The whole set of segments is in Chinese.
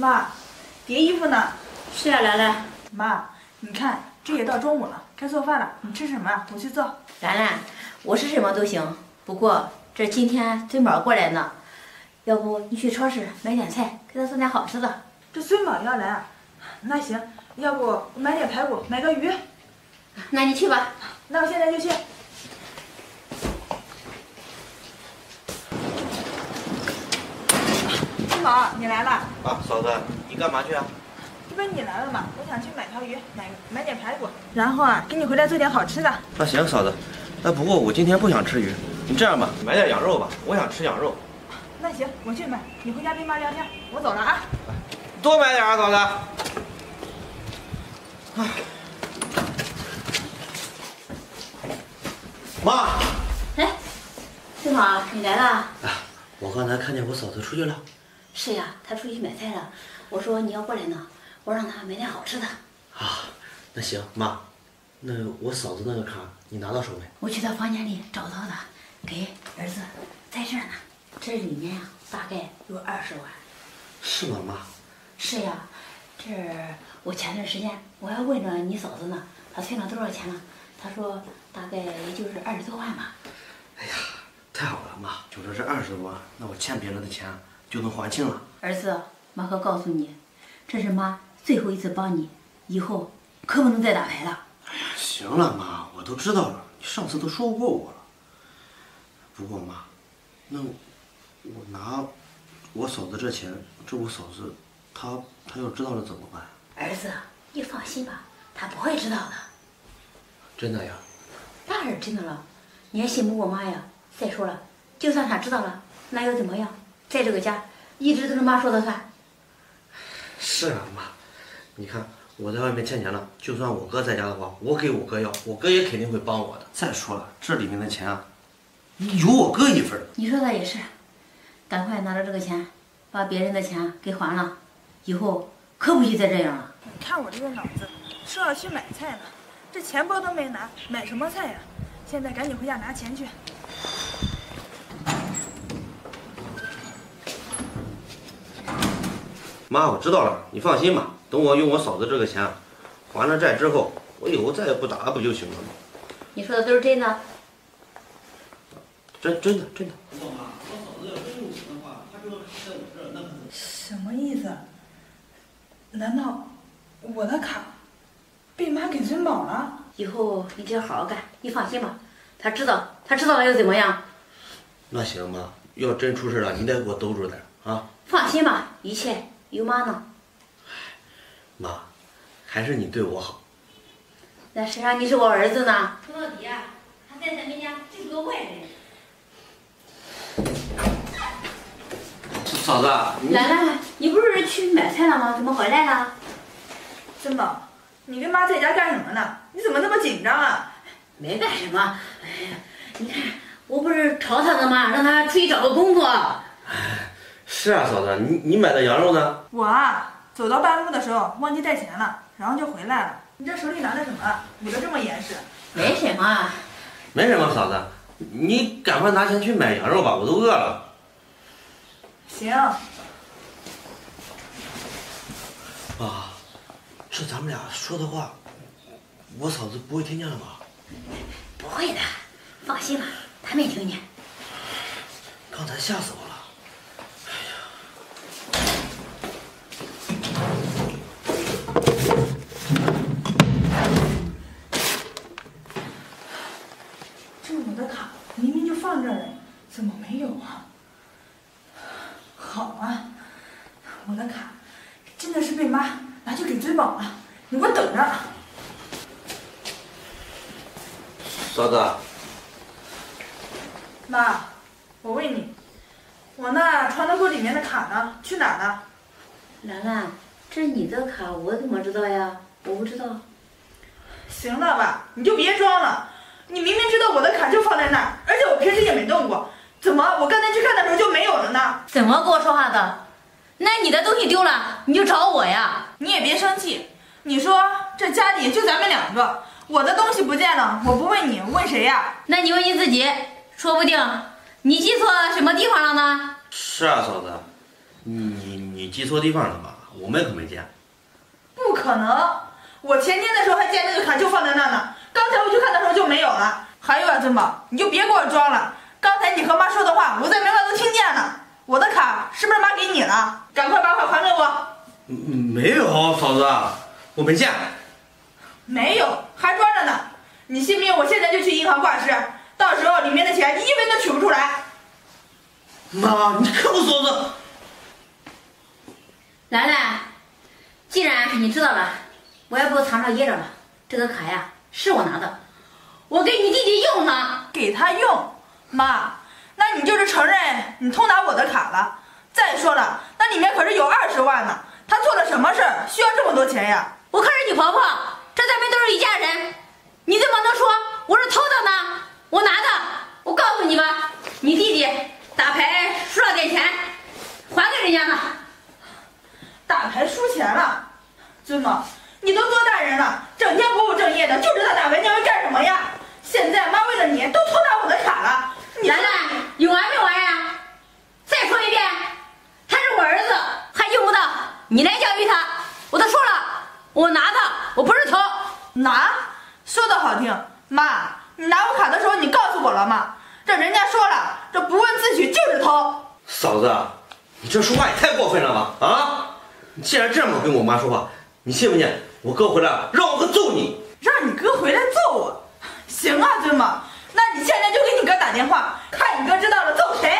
妈，叠衣服呢？是啊，兰兰。妈，你看，这也到中午了，该做饭了。你吃什么啊？我去做。兰兰，我吃什么都行，不过这今天孙宝过来呢，要不你去超市买点菜，给他做点好吃的。这孙宝要来啊？那行，要不我买点排骨，买个鱼。那你去吧。那我现在就去。 宝，你来了啊，嫂子，你干嘛去啊？这不你来了吗？我想去买条鱼，买点排骨，然后啊，给你回来做点好吃的。那行，嫂子，那不过我今天不想吃鱼，你这样吧，买点羊肉吧，我想吃羊肉。那行，我去买，你回家跟妈聊天，我走了啊。多买点啊，嫂子。哎，妈，哎，正好你来了。哎，我刚才看见我嫂子出去了。 是呀，他出去买菜了。我说你要过来呢，我让他买点好吃的。啊，那行，妈，那我嫂子那个卡你拿到手没？我去他房间里找到的，给儿子在这儿呢。这里面呀，大概有20万。是吗，妈？是呀，这我前段时间我还问着你嫂子呢，她存了多少钱了？她说大概也就是20多万吧。哎呀，太好了，妈，就说这20多万，那我欠别人的钱。 就能还清了。儿子，妈可告诉你，这是妈最后一次帮你，以后可不能再打牌了。哎呀，行了，妈，我都知道了，你上次都说过我了。不过妈，那我拿我嫂子这钱，这我嫂子她要知道了怎么办？儿子，你放心吧，她不会知道的。真的呀？当然真的了，你还信不过妈呀？再说了，就算她知道了，那又怎么样？ 在这个家，一直都是妈说的算。是啊，妈，你看我在外面欠钱了，就算我哥在家的话，我给我哥要，我哥也肯定会帮我的。再说了，这里面的钱啊，有我哥一份。你说的也是，赶快拿着这个钱，把别人的钱给还了，以后可不许再这样了。你看我这个脑子，说要去买菜呢，这钱包都没拿，买什么菜呀？现在赶紧回家拿钱去。 妈，我知道了，你放心吧。等我用我嫂子这个钱还了债之后，我以后再也不打不就行了吗？你说的都是真的？真的。如果妈，我嫂子要真有钱的话，她这个卡在我这儿，那可什么意思？难道我的卡被妈给孙宝了？以后你只要好好干，你放心吧。他知道了又怎么样？那行，妈，要真出事了，你得给我兜住点啊。放心吧，一切。 有妈呢，妈，还是你对我好。那谁让你是我儿子呢？说到底啊，他在咱们家就是个坏人。嫂子，兰兰，你不是去买菜了吗？怎么回来了？孙宝，你跟妈在家干什么呢？你怎么那么紧张啊？没干什么，哎呀，你看，我不是吵他了吗？让他出去找个工作。哎。 是啊，嫂子，你买的羊肉呢？我啊，走到半路的时候忘记带钱了，然后就回来了。你这手里拿的什么？捂得这么严实？没什么，没什么，嫂子，你赶快拿钱去买羊肉吧，我都饿了。行。啊，这咱们俩说的话，我嫂子不会听见了吧？不会的，放心吧，她没听见。刚才吓死我了。 放这儿，怎么没有啊？好啊，我的卡真的是被妈拿去给追宝了，你给我等着！嫂子，妈，我问你，我那床头柜里面的卡呢？去哪了？兰兰，这是你的卡，我怎么知道呀？我不知道。行了吧，你就别装了。 你明明知道我的卡就放在那儿，而且我平时也没动过，怎么我刚才去看的时候就没有了呢？怎么跟我说话的？那你的东西丢了，你就找我呀！你也别生气，你说这家里就咱们两个，我的东西不见了，我不问你，问谁呀？那你问你自己，说不定你记错什么地方了呢？是啊，嫂子，你记错地方了吧？我们可没见。不可能，我前天的时候还见那个卡就放在那呢，刚才我去看的时候就没有了。还有啊，珍宝，你就别给我装了。刚才你和妈说的话，我在门外都听见了。我的卡是不是妈给你了？赶快把卡还给我。没有，嫂子，我没见。没有，还装着呢。你信不信我现在就去银行挂失？到时候里面的钱你一分都取不出来。 妈，你可不说的。兰兰，既然你知道了，我也不藏着掖着了。这个卡呀，是我拿的，我给你弟弟用呢。给他用？妈，那你就是承认你偷拿我的卡了。再说了，那里面可是有20万呢。他做了什么事儿，需要这么多钱呀？我可是你婆婆，这咱们都是一家人，你怎么能说我是偷的呢？我拿的，我告诉你吧，你弟弟。 打牌输了点钱，还给人家吧。打牌输钱了，尊母，你都多大人了，整天不务正业的，就知道打牌，你要干什么呀？现在妈为了你都偷拿我的卡了。兰兰，有完没完呀？再说一遍，他是我儿子，还用不到你来教育他。我都说了，我拿的，我不是偷。拿？说的好听，妈，你拿我卡的时候，你告诉我了吗？ 这人家说了，这不问自取就是偷。嫂子，你这说话也太过分了吧？啊！你既然这么跟我妈说话，你信不信我哥回来了，让我哥揍你？让你哥回来揍我？行啊，尊母，那你现在就给你哥打电话，看你哥知道了揍谁。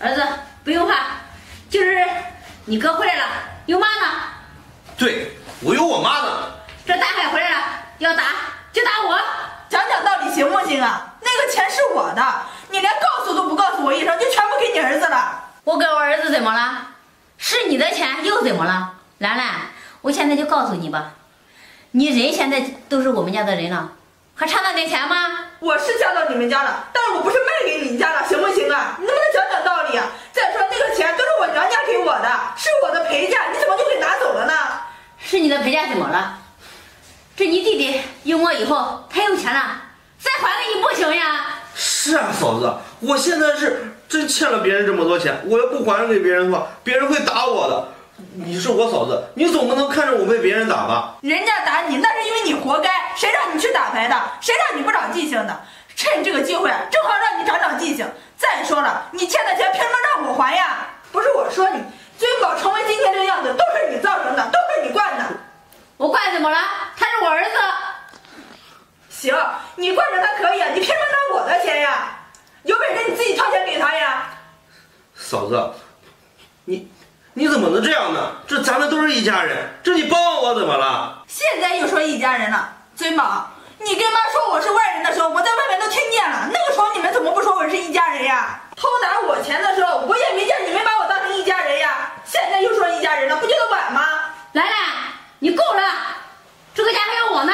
儿子，不用怕，就是你哥回来了，有妈呢。对，我有我妈呢。这大海回来了，要打就打我。讲讲道理行不行啊？ 那个钱是我的，你连告诉都不告诉我一声，就全部给你儿子了。我给我儿子怎么了？是你的钱又怎么了？兰兰，我现在就告诉你吧，你人现在都是我们家的人了，还差那点钱吗？我是交到你们家了，但是我不是卖给你家了，行不行啊？你能不能讲讲道理啊？再说那个钱都是我娘家给我的，是我的陪嫁，你怎么就给拿走了呢？是你的陪嫁怎么了？这你弟弟用过以后，他有钱了。 再还给你不行呀！是啊，嫂子，我现在是真欠了别人这么多钱，我要不还给别人的话，别人会打我的。你是我嫂子，你总不能看着我被别人打吧？人家打你，那是因为你活该，谁让你去打牌的？谁让你不长记性的？趁这个机会，正好让你长记性。再说了，你欠的钱凭什么让我还呀？不是我说你，尊宝成为今天这样子，都是你造成的，都是你惯的。我惯怎么了？他是我儿子。 行，你惯着他可以啊，你凭什么拿我的钱呀？有本事你自己掏钱给他呀！嫂子，你怎么能这样呢？这咱们都是一家人，这你帮我怎么了？现在又说一家人了，尊宝，你跟妈说我是外人的时候，我在外面都听见了。那个时候你们怎么不说我是一家人呀？偷拿我钱的时候，我也没见你们把我当成一家人呀。现在又说一家人了，不觉得晚吗？兰兰，你够了，这个家还有我呢。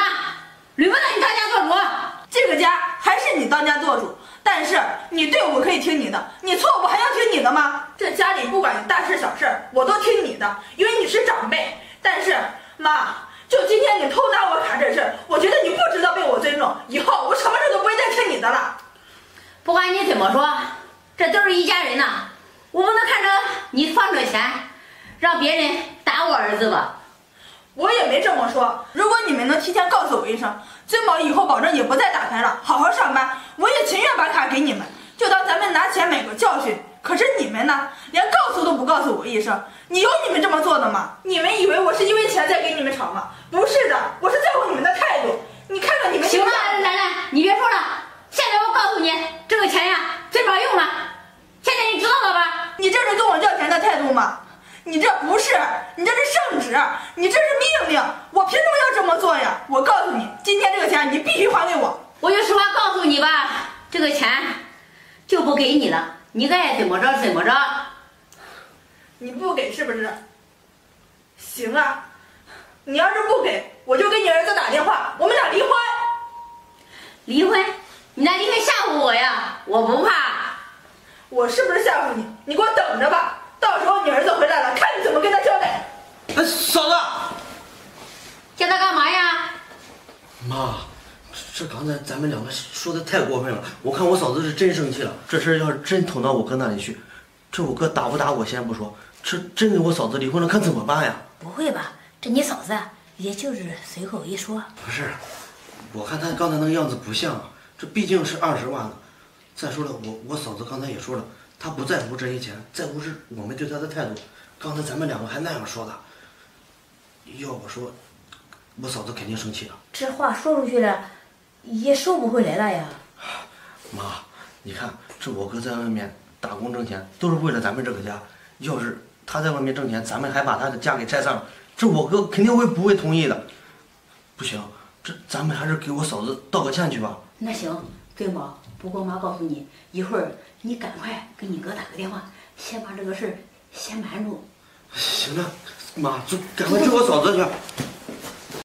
轮不到你当家做主，这个家还是你当家做主。但是你对我可以听你的，你错我还要听你的吗？这家里不管大事小事，我都听你的，因为你是长辈。但是妈，就今天你偷拿我卡这事，我觉得你不值得被我尊重。以后我什么事都不会再听你的了。不管你怎么说，这都是一家人呐、啊，我不能看着你放着钱，让别人打我儿子吧。 我也没这么说。如果你们能提前告诉我一声，尊宝以后保证也不再打牌了，好好上班，我也情愿把卡给你们，就当咱们拿钱买个教训。可是你们呢，连告诉都不告诉我一声，你有你们这么做的吗？你们以为我是因为钱在给你们吵吗？不是的，我是在乎你们的态度。你看看你们行了，兰兰，你别说了。现在我告诉你，这个钱呀，尊宝用了。现在你知道了吧？你这是跟我要钱的态度吗？ 你这不是，你这是圣旨，你这是命令，我凭什么要这么做呀？我告诉你，今天这个钱你必须还给我。我就实话告诉你吧，这个钱就不给你了，你爱怎么着怎么着。你不给是不是？行啊，你要是不给，我就给你儿子打电话，我们俩离婚。离婚？你拿离婚吓唬我呀？我不怕。我是不是吓唬你？你给我等着吧。 到时候你儿子回来了，看你怎么跟他交代。哎，嫂子，叫他干嘛呀？妈，这刚才咱们两个说的太过分了，我看我嫂子是真生气了。这事要是真捅到我哥那里去，这我哥打不打我先不说，这真跟我嫂子离婚了，看怎么办呀？不会吧？这你嫂子也就是随口一说。不是，我看她刚才那个样子不像啊，这毕竟是20万呢。再说了，我嫂子刚才也说了，她不在乎这些钱，在乎是我们对她的态度。刚才咱们两个还那样说的，要我说，我嫂子肯定生气了。这话说出去了，也收不回来了呀。妈，你看，这我哥在外面打工挣钱，都是为了咱们这个家。要是他在外面挣钱，咱们还把他的家给拆散了，这我哥肯定会不会同意的。不行，这咱们还是给我嫂子道个歉去吧。那行，根宝。不过妈告诉你，一会儿你赶快给你哥打个电话，先把这个事儿先瞒住。行了，妈，就赶快追我嫂子去。